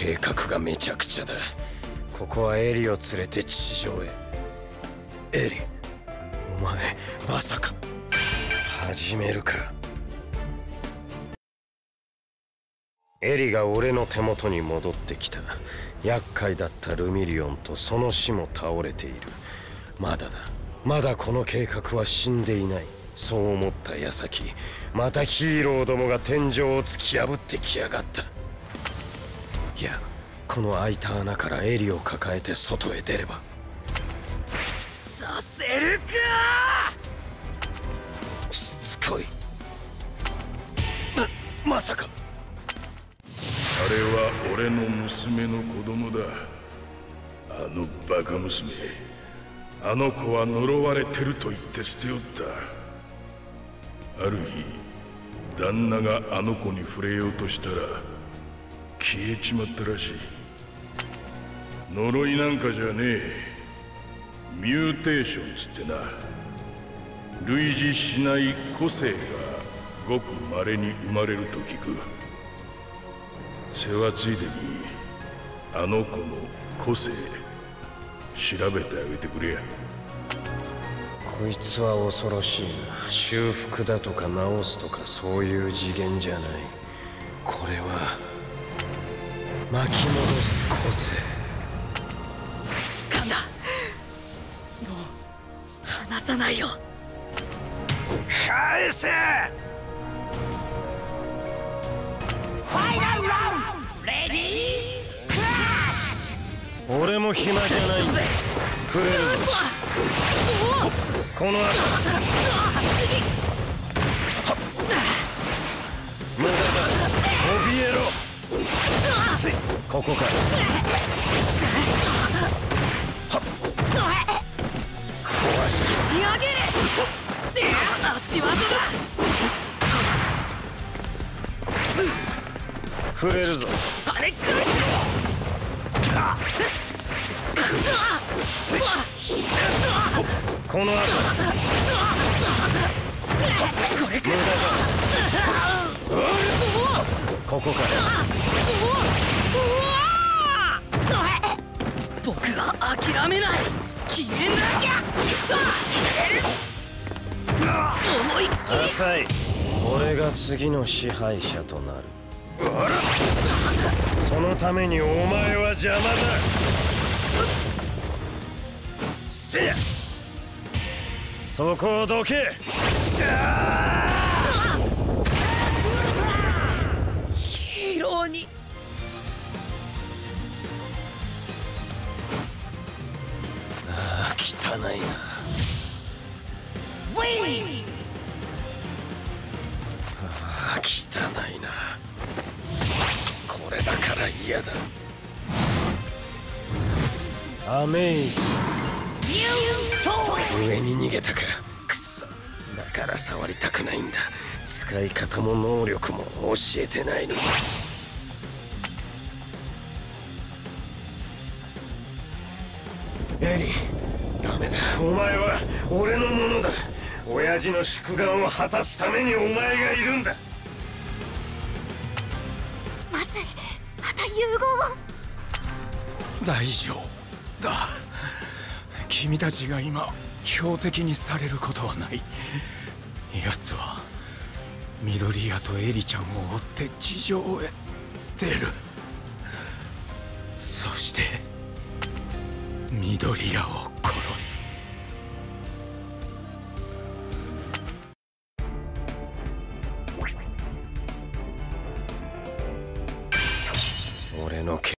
計画がめちゃくちゃだ。ここはエリを連れて地上へ。エリ、お前まさか始めるか。エリが俺の手元に戻ってきた。厄介だったルミリオンとその死も倒れている。まだだ、まだこの計画は死んでいない。そう思った矢先、またヒーローどもが天井を突き破ってきやがった。いや、この開いた穴からエリを抱えて外へ出れば。させるか。しつこい。まさかあれは俺の娘の子供だ。あのバカ娘、あの子は呪われてると言って捨ておった。ある日、旦那があの子に触れようとしたら消えちまったらしい。呪いなんかじゃねえ、ミューテーションつってな、類似しない個性がごく稀に生まれると聞く。世話ついでにあの子の個性調べてあげてくれや。こいつは恐ろしいな。修復だとか直すとかそういう次元じゃない。これは巻き戻す個性。掴んだ。もう離さないよ。返せ。ファイナルラウンド、レディークラッシュ。俺も暇じゃない。クレームこの後無駄だ、怯えろ。ここか。壊してやげる。足技だ。触れるぞ。あれ、くる。この後。これくる。ここから。僕は諦めない。消えなきゃ。思いっきり。浅い。俺が次の支配者となる。そのためにお前は邪魔だ。せや、そこをどけ。ヒーローに汚いな。ウィーン。汚いな。これだから嫌だ。アメイズ。上に逃げたか。くそ、だから触りたくないんだ。使い方も能力も教えてないのに。エリ、ダメだ。お前は俺のものだ。親父の宿願を果たすためにお前がいるんだ。大丈夫だ。君たちが今標的にされることはない。奴は緑谷とエリちゃんを追って地上へ出る。そして緑谷を殺す。俺の